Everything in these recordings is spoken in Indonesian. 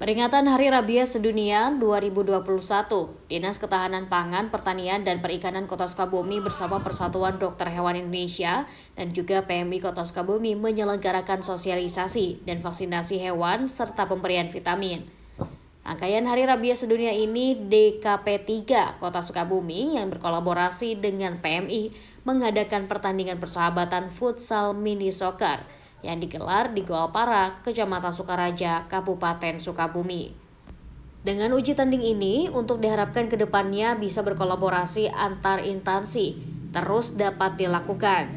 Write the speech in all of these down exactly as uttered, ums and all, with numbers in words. Peringatan Hari Rabies Sedunia dua ribu dua puluh satu, Dinas Ketahanan Pangan, Pertanian dan Perikanan Kota Sukabumi bersama Persatuan Dokter Hewan Indonesia dan juga P M I Kota Sukabumi menyelenggarakan sosialisasi dan vaksinasi hewan serta pemberian vitamin. Rangkaian Hari Rabies Sedunia ini D K P tiga Kota Sukabumi yang berkolaborasi dengan P M I mengadakan pertandingan persahabatan futsal mini soccer yang digelar di Goalpara, Kecamatan Sukaraja, Kabupaten Sukabumi. Dengan uji tanding ini, untuk diharapkan ke depannya bisa berkolaborasi antar instansi, terus dapat dilakukan.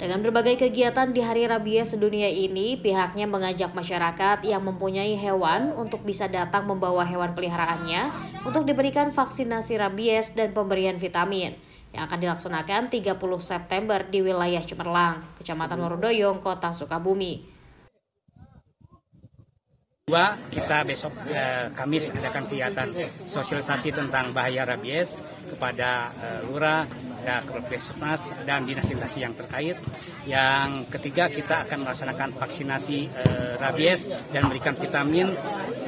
Dengan berbagai kegiatan di Hari Rabies Sedunia ini, pihaknya mengajak masyarakat yang mempunyai hewan untuk bisa datang membawa hewan peliharaannya untuk diberikan vaksinasi rabies dan pemberian vitamin yang akan dilaksanakan tiga puluh September di wilayah Cemerlang, Kecamatan Warudoyong, Kota Sukabumi. Dua, kita besok eh, Kamis adakan kegiatan sosialisasi tentang bahaya rabies kepada eh, lurah, ya, Kepolres dan dinas-dinas yang terkait. Yang ketiga, kita akan melaksanakan vaksinasi eh, rabies dan memberikan vitamin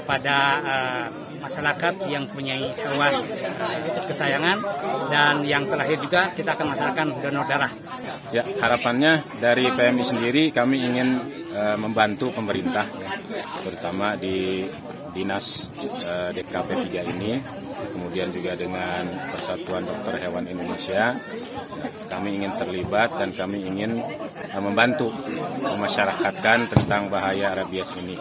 kepada eh, masyarakat yang punya hewan kesayangan, dan yang terakhir juga kita akan melaksanakan donor darah. Ya, harapannya dari P M I sendiri kami ingin uh, membantu pemerintah, terutama di Dinas uh, D K P tiga ini, kemudian juga dengan Persatuan Dokter Hewan Indonesia. Kami ingin terlibat dan kami ingin uh, membantu memasyarakatkan tentang bahaya rabies ini,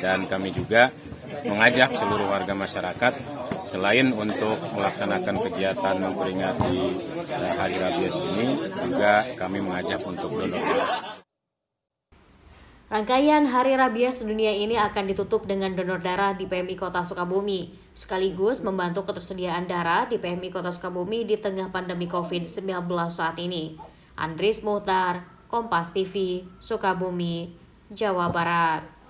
dan kami juga mengajak seluruh warga masyarakat selain untuk melaksanakan kegiatan memperingati Hari Rabies ini, juga kami mengajak untuk donor darah. Rangkaian Hari Rabies Sedunia ini akan ditutup dengan donor darah di P M I Kota Sukabumi, sekaligus membantu ketersediaan darah di P M I Kota Sukabumi di tengah pandemi COVID sembilan belas saat ini. Andris Muhtar, Kompas T V, Sukabumi, Jawa Barat.